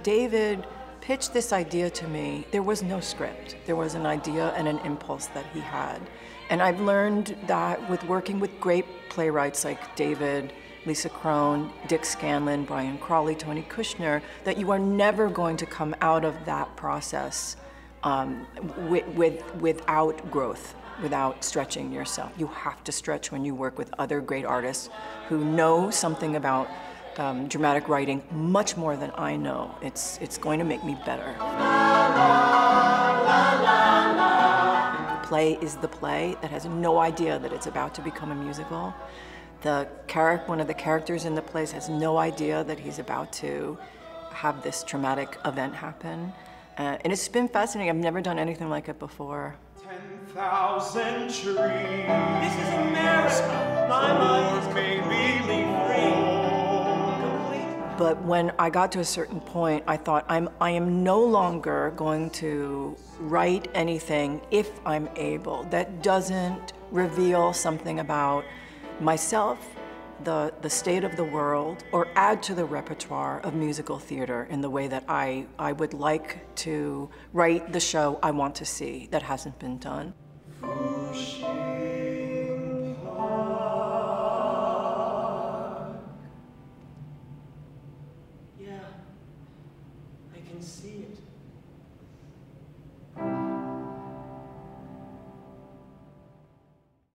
when David pitched this idea to me, there was no script. There was an idea and an impulse that he had. And I've learned that with working with great playwrights like David, Lisa Kron, Dick Scanlon, Brian Crawley, Tony Kushner, that you are never going to come out of that process without growth, without stretching yourself. You have to stretch when you work with other great artists who know something about dramatic writing much more than I know. It's going to make me better. The play is the play that has no idea that it's about to become a musical. One of the characters in the play has no idea that he's about to have this traumatic event happen. And it's been fascinating. I've never done anything like it before. 10,000 trees. This is America. My mind made me free. Complete. But when I got to a certain point, I thought, I am no longer going to write anything, if I'm able, that doesn't reveal something about myself, the state of the world, or add to the repertoire of musical theater in the way that I would like to write the show I want to see that hasn't been done.